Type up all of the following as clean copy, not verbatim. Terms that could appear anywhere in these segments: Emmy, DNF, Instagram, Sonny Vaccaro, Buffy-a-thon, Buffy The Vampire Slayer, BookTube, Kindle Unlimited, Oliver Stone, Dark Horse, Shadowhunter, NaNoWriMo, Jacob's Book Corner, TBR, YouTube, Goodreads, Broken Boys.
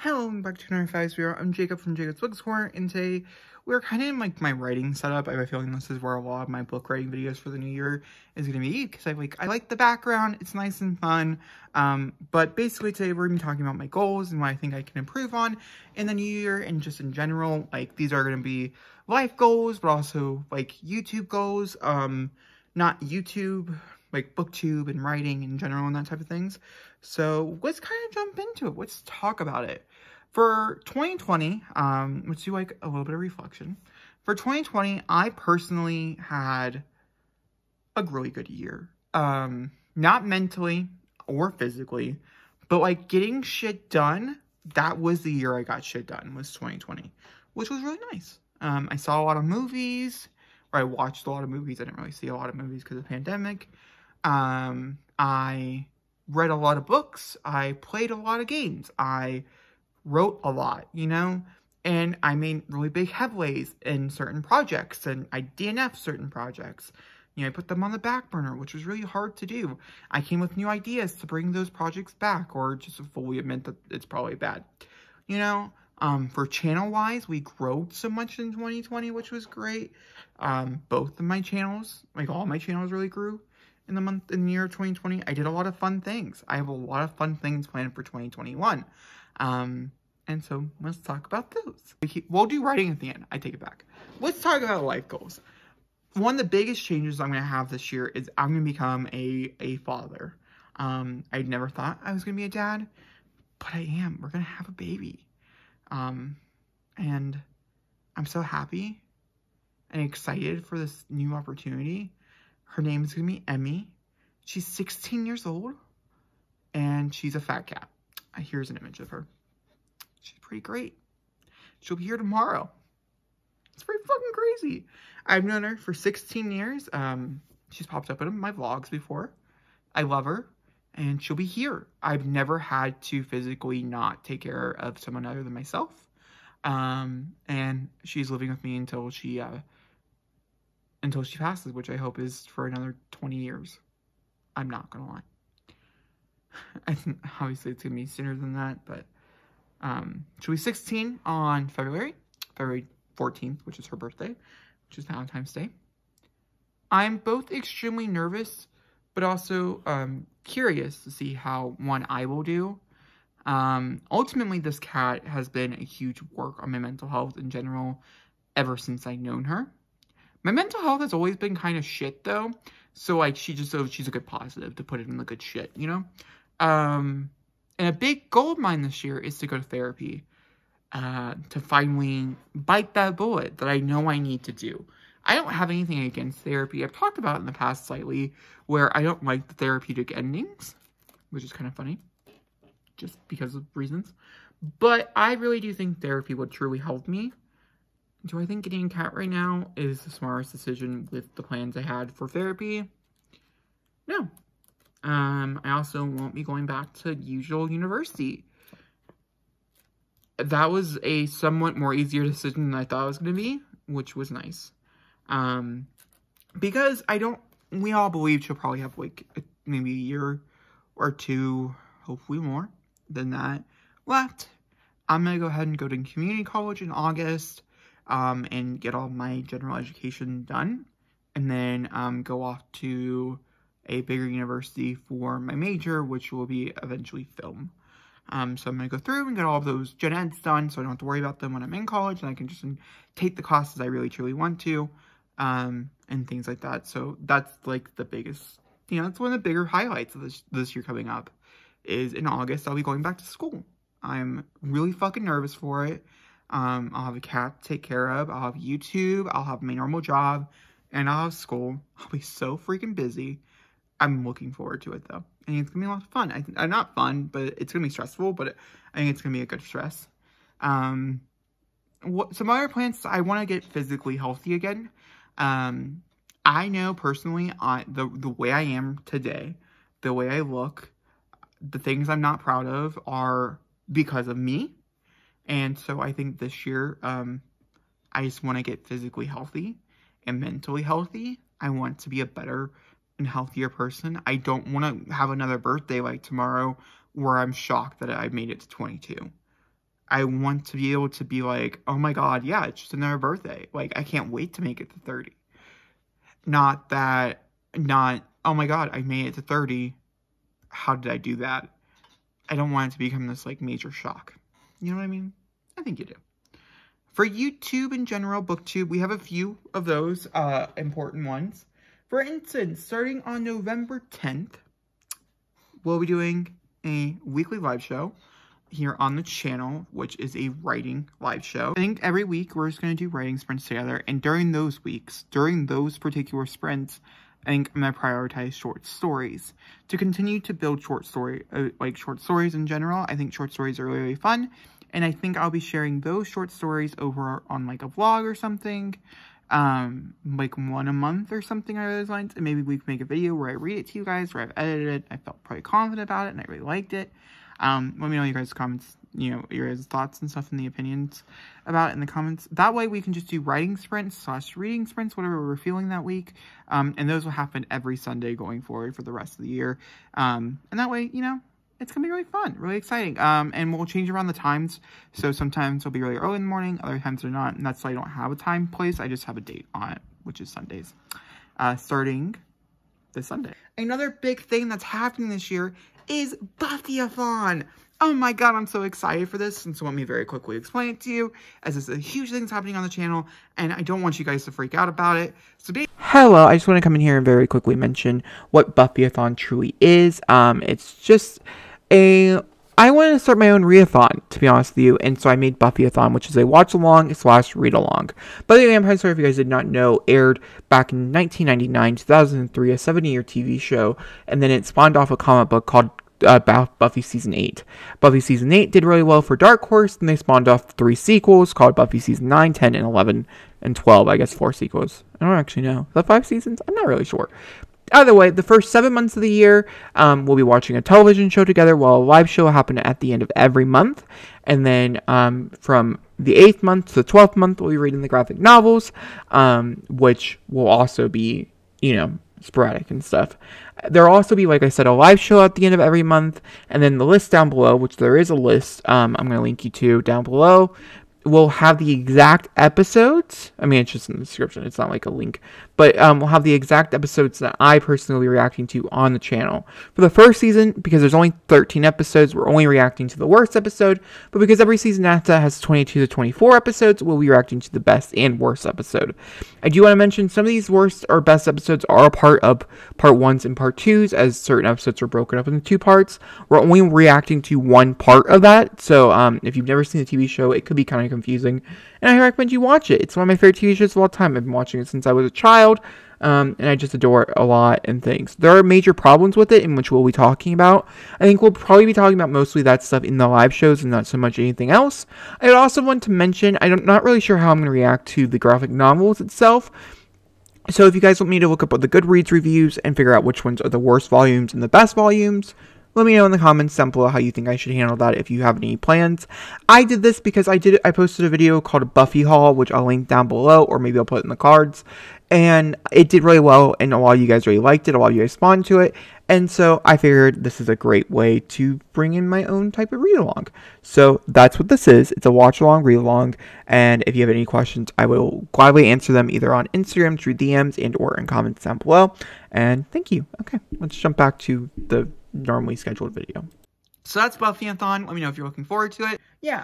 Hello, I'm back to another 5-0. I'm Jacob from Jacob's Book Corner, and today we're kind of in like my writing setup. I have a feeling this is where a lot of my book writing videos for the new year is going to be, because I like the background. It's nice and fun. But basically today we're going to be talking about my goals and what I think I can improve on in the new year and just in general. Like, these are going to be life goals, but also like YouTube goals. Not YouTube, like BookTube and writing in general and that type of things. So let's kind of jump into it. Let's talk about it. For 2020, let's do like a little bit of reflection. For 2020, I personally had a really good year. Not mentally or physically, but like getting shit done, that was the year I got shit done, was 2020, which was really nice. I saw a lot of movies, or I watched a lot of movies. I didn't really see a lot of movies because of the pandemic. I read a lot of books. I played a lot of games. I wrote a lot, you know, and I made really big headways in certain projects, and I DNF'd certain projects. You know, I put them on the back burner, which was really hard to do. I came with new ideas to bring those projects back, or just fully admit that it's probably bad, you know. For channel-wise, we grew so much in 2020, which was great. Both of my channels, like all my channels really grew in the month, in the year of 2020. I did a lot of fun things. I have a lot of fun things planned for 2021. And so let's talk about those. We'll do writing at the end. I take it back. Let's talk about life goals. One of the biggest changes I'm going to have this year is I'm going to become a father. I never thought I was going to be a dad, but I am. We're going to have a baby. And I'm so happy and excited for this new opportunity. Her name is going to be Emmy. She's 16 years old, and she's a fat cat. Here's an image of her. She's pretty great. She'll be here tomorrow. It's pretty fucking crazy. I've known her for 16 years. She's popped up in my vlogs before. I love her. And she'll be here. I've never had to physically not take care of someone other than myself. And she's living with me until she passes, which I hope is for another 20 years. I'm not gonna lie. I think obviously it's gonna be sooner than that, but she'll be 16 on February 14th, which is her birthday, which is Valentine's Day. I'm both extremely nervous, but also curious to see how I will do. Ultimately, this cat has been a huge work on my mental health in general ever since I've known her. My mental health has always been kind of shit, though. So, like, she's a good positive to put it in the good shit, you know? And a big goal of mine this year is to go to therapy. To finally bite that bullet that I know I need to do. I don't have anything against therapy. I've talked about it in the past slightly where I don't like the therapeutic endings, which is kind of funny, just because of reasons. But I really do think therapy would truly help me. Do I think getting a cat right now is the smartest decision with the plans I had for therapy? No. I also won't be going back to usual university. That was a somewhat more easier decision than I thought it was going to be, which was nice. Because we all believe she'll probably have like maybe a year or two, hopefully more than that left. I'm going to go ahead and go to community college in August, and get all my general education done, and then, go off to a bigger university for my major, which will be eventually film. So I'm going to go through and get all of those gen eds done so I don't have to worry about them when I'm in college, and I can just take the classes I really truly want to. And things like that. So that's like the biggest, you know, that's one of the bigger highlights of this year coming up, is in August, I'll be going back to school. I'm really fucking nervous for it. I'll have a cat to take care of. I'll have YouTube. I'll have my normal job, and I'll have school. I'll be so freaking busy. I'm looking forward to it though. And it's gonna be a lot of fun. Not fun, but it's gonna be stressful, but I think it's gonna be a good stress. Some other plans, I want to get physically healthy again. I know personally, the way I am today, the way I look, the things I'm not proud of are because of me. And so I think this year, I just want to get physically healthy and mentally healthy. I want to be a better and healthier person. I don't want to have another birthday like tomorrow where I'm shocked that I made it to 22. I want to be able to be like, oh my God, yeah, it's just another birthday. Like, I can't wait to make it to 30. Not, oh my God, I made it to 30. How did I do that? I don't want it to become this, like, major shock. You know what I mean? I think you do. For YouTube in general, BookTube, we have a few of those important ones. For instance, starting on November 10th, we'll be doing a weekly live show here on the channel, which is a writing live show. I think every week we're just going to do writing sprints together, and during those weeks, during those particular sprints, I think I'm going to prioritize short stories to continue to build short stories in general. I think short stories are really, really fun, and I think I'll be sharing those short stories over on like a vlog or something, like one a month or something along those lines, and maybe we can make a video where I read it to you guys, where I've edited it, I felt pretty confident about it, and I really liked it. Let me know your guys' comments, you know, your guys' thoughts and stuff and the opinions about it in the comments. That way we can just do writing sprints / reading sprints, whatever we're feeling that week. And those will happen every Sunday going forward for the rest of the year. And that way, you know, it's going to be really fun, really exciting. And we'll change around the times. So sometimes it'll be really early in the morning, other times they're not. And that's why I don't have a time place. I just have a date on it, which is Sundays, starting this Sunday. Another big thing that's happening this year is Buffy-a-thon. Oh my God, I'm so excited for this, and so let me very quickly explain it to you, as this is a huge thing that's happening on the channel, and I don't want you guys to freak out about it. So hello, I just want to come in here and very quickly mention what Buffy-a-thon truly is. It's just a, I wanted to start my own readathon, to be honest with you, and so I made Buffy-a-thon, which is a watch-along / read-along. By the way, I'm sorry if you guys did not know, aired back in 1999, 2003, a 70-year TV show, and then it spawned off a comic book called Buffy Season 8. Buffy Season 8 did really well for Dark Horse, and they spawned off 3 sequels called Buffy Season 9, 10, and 11, and 12, I guess 4 sequels. I don't actually know. Is that 5 seasons? I'm not really sure. Either way, the first 7 months of the year, we'll be watching a television show together, while a live show will happen at the end of every month. And then from the 8th month to the 12th month, we'll be reading the graphic novels, which will also be, you know, sporadic and stuff. There'll also be, like I said, a live show at the end of every month. And then the list down below, which there is a list, I'm going to link you to down below. We'll have the exact episodes. I mean, it's just in the description. It's not like a link. But we'll have the exact episodes that I personally will be reacting to on the channel. For the first season, because there's only 13 episodes, we're only reacting to the worst episode. But because every season after that has 22 to 24 episodes, we'll be reacting to the best and worst episode. I do want to mention some of these worst or best episodes are a part of part 1s and part 2s, as certain episodes are broken up into 2 parts. We're only reacting to one part of that. So if you've never seen the TV show, it could be kind of confusing, and I recommend you watch it. It's one of my favorite TV shows of all time. I've been watching it since I was a child, and I just adore it a lot and things. There are major problems with it, in which we'll be talking about. I think we'll probably be talking about mostly that stuff in the live shows and not so much anything else. I also want to mention, I'm not really sure how I'm going to react to the graphic novels itself. So if you guys want me to look up the Goodreads reviews and figure out which ones are the worst volumes and the best volumes, let me know in the comments down below how you think I should handle that if you have any plans. I did this because I posted a video called a Buffy haul, which I'll link down below, or maybe I'll put it in the cards. And it did really well, and a lot of you guys really liked it, a lot of you guys responded to it. And so I figured this is a great way to bring in my own type of read-along. So that's what this is. It's a watch-along, read-along, and if you have any questions, I will gladly answer them either on Instagram, through DMs, and or in comments down below. And thank you. Okay, let's jump back to the normally scheduled video. So that's Buffy-a-thon. Let me know if you're looking forward to it. Yeah,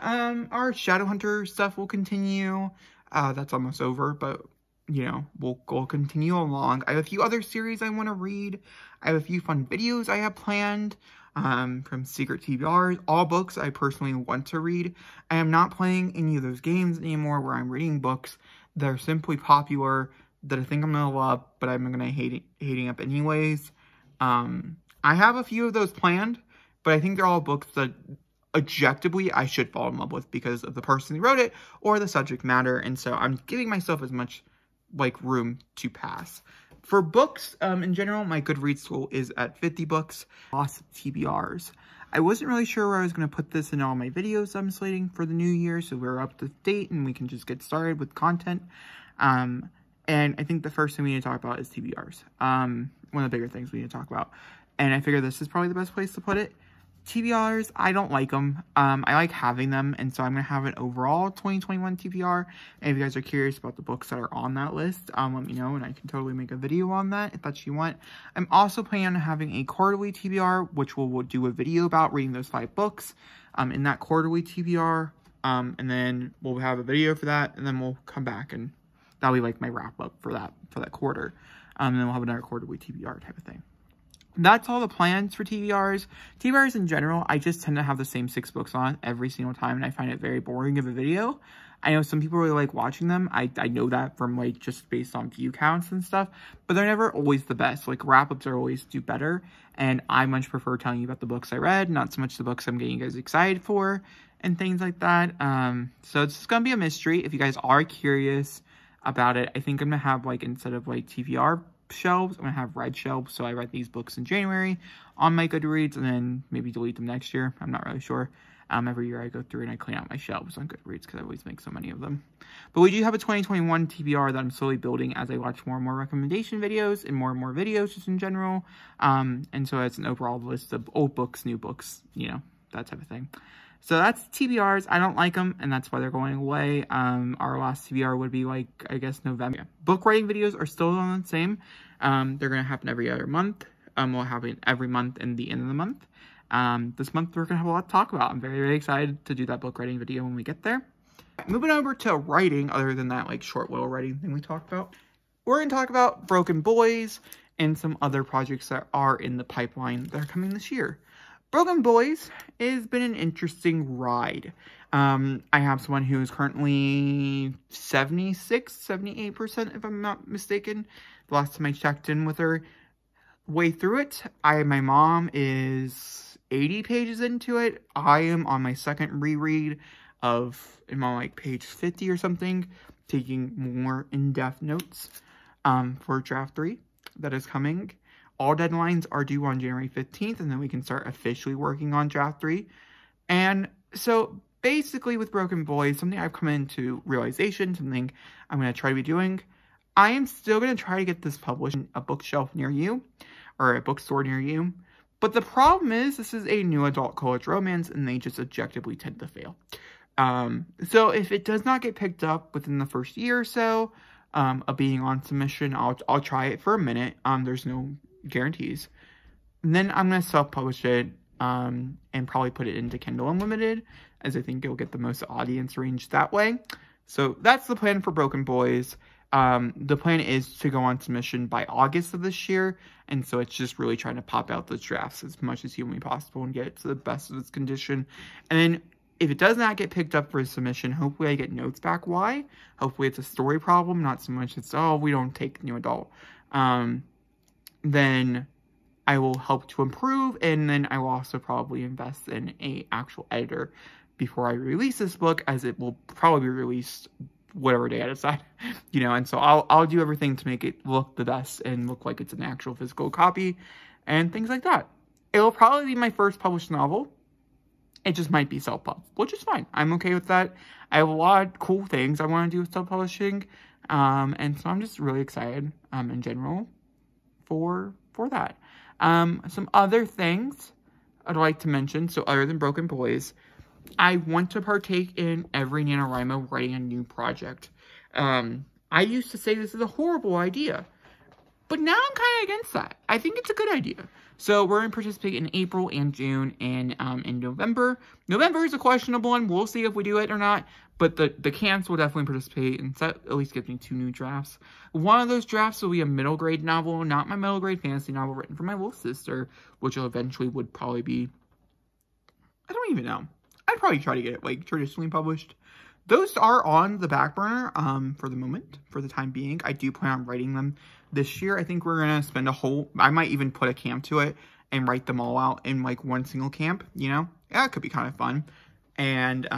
our Shadowhunter stuff will continue. That's almost over, but you know, we'll continue along. I have a few other series I want to read. I have a few fun videos I have planned, from Secret TBRs, all books I personally want to read. I am not playing any of those games anymore where I'm reading books that are simply popular that I think I'm going to love, but I'm going to hating up anyways. I have a few of those planned, but I think they're all books that objectively I should fall in love with because of the person who wrote it or the subject matter, and so I'm giving myself as much like room to pass. For books, in general, my Goodreads total is at 50 books. Lost TBRs. I wasn't really sure where I was going to put this in all my videos I'm slating for the new year, so we're up to date and we can just get started with content. And I think the first thing we need to talk about is TBRs. One of the bigger things we need to talk about. And I figure this is probably the best place to put it. TBRs, I don't like them. I like having them, and so I'm going to have an overall 2021 TBR. And if you guys are curious about the books that are on that list, let me know, and I can totally make a video on that if that's what you want. I'm also planning on having a quarterly TBR, which we'll do a video about reading those 5 books in that quarterly TBR, and then we'll have a video for that, and then we'll come back, and that'll be like my wrap-up for that quarter. And then we'll have another quarterly TBR type of thing. That's all the plans for TBRs. TBRs in general, I just tend to have the same 6 books on every single time, and I find it very boring of a video. I know some people really like watching them. I know that from, like, just based on view counts and stuff, but they're never always the best. Like, wrap-ups are always do better, and I much prefer telling you about the books I read, not so much the books I'm getting you guys excited for and things like that. So it's just gonna be a mystery. If you guys are curious about it, I think I'm gonna have, like, instead of, like, TBR shelves, I'm gonna have red shelves. So I read these books in January on my Goodreads, and then maybe delete them next year. I'm not really sure. Every year I go through and I clean out my shelves on Goodreads because I always make so many of them. But we do have a 2021 TBR that I'm slowly building as I watch more and more recommendation videos and more videos just in general. And so it's an overall list of old books, new books, you know, that type of thing. So that's TBRs. I don't like them, and that's why they're going away. Our last TBR would be, like, I guess, November. Yeah. Book writing videos are still on the same. They're going to happen every other month. We'll have it every month and the end of the month. This month, we're going to have a lot to talk about. I'm very, very excited to do that book writing video when we get there. Moving over to writing, other than that, like, short little writing thing we talked about. We're going to talk about Broken Boys and some other projects that are in the pipeline that are coming this year. Broken Boys has been an interesting ride. I have someone who is currently 76, 78%, if I'm not mistaken. The last time I checked in with her way through it. My mom is 80 pages into it. I am on my second reread of, I'm on, like, page 50 or something, taking more in-depth notes for draft 3 that is coming. All deadlines are due on January 15th, and then we can start officially working on draft 3. And so basically with Broken Boys, something I've come into realization, something I'm going to try to be doing, I am still going to try to get this published in a bookshelf near you or a bookstore near you. But the problem is this is a new adult college romance, and they just objectively tend to fail. So if it does not get picked up within the first year or so of being on submission, I'll try it for a minute. There's no guarantees, and then I'm gonna self-publish it and probably put it into Kindle Unlimited, as I think it'll get the most audience range that way. So that's the plan for Broken Boys. The plan is to go on submission by August of this year, and so it's just really trying to pop out those drafts as much as humanly possible and get it to the best of its condition. And then if it does not get picked up for a submission, hopefully I get notes back why. Hopefully it's a story problem, not so much it's, oh, we don't take new adult. Then I will help to improve, and then I will also probably invest in an actual editor before I release this book, as it will probably be released whatever day I decide, you know, and so I'll do everything to make it look the best and look like it's an actual physical copy and things like that. It will probably be my first published novel. It just might be self-pub, which is fine. I'm okay with that. I have a lot of cool things I want to do with self-publishing, and so I'm just really excited in general for that. Some other things I'd like to mention, so other than Broken Boys, I want to partake in every NaNoWriMo writing a new project. I used to say this is a horrible idea, but now I'm kind of against that. I think it's a good idea. So we're going to participate in April and June and in November. November is a questionable one. We'll see if we do it or not. But the camps will definitely participate, and that at least gives me 2 new drafts. One of those drafts will be a middle grade novel, not my middle grade fantasy novel written for my little sister, which will eventually would probably be, I don't even know. I'd probably try to get it, like, traditionally published. Those are on the back burner for the moment, for the time being. I do plan on writing them this year. I think we're going to spend a whole, I might even put a camp to it and write them all out in, like, one single camp, you know? Yeah, it could be kind of fun. And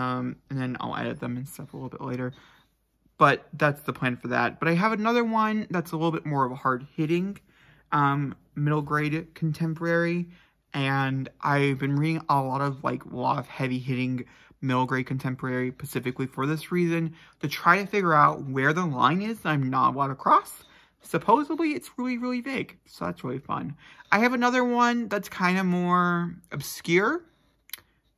then I'll edit them and stuff a little bit later, but that's the plan for that. But I have another one that's a little bit more of a hard hitting, middle grade contemporary. And I've been reading a lot of heavy hitting middle grade contemporary specifically for this reason, to try to figure out where the line is that I'm not allowed to cross. Supposedly it's really, really vague. So that's really fun. I have another one that's kind of more obscure,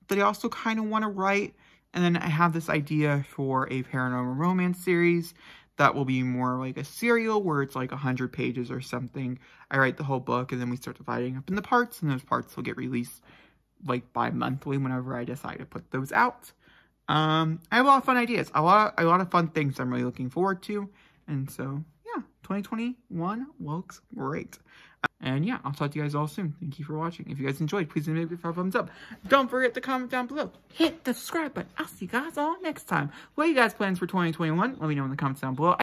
that I also kind of want to write. And then I have this idea for a paranormal romance series that will be more like a serial where it's like 100 pages or something. I write the whole book and then we start dividing up into parts, and those parts will get released like bi-monthly whenever I decide to put those out. I have a lot of fun ideas, a lot of fun things I'm really looking forward to. And so yeah, 2021 looks great. And yeah, I'll talk to you guys all soon. Thank you for watching. If you guys enjoyed, please leave a thumbs up. Don't forget to comment down below. Hit the subscribe button. I'll see you guys all next time. What are you guys' plans for 2021? Let me know in the comments down below.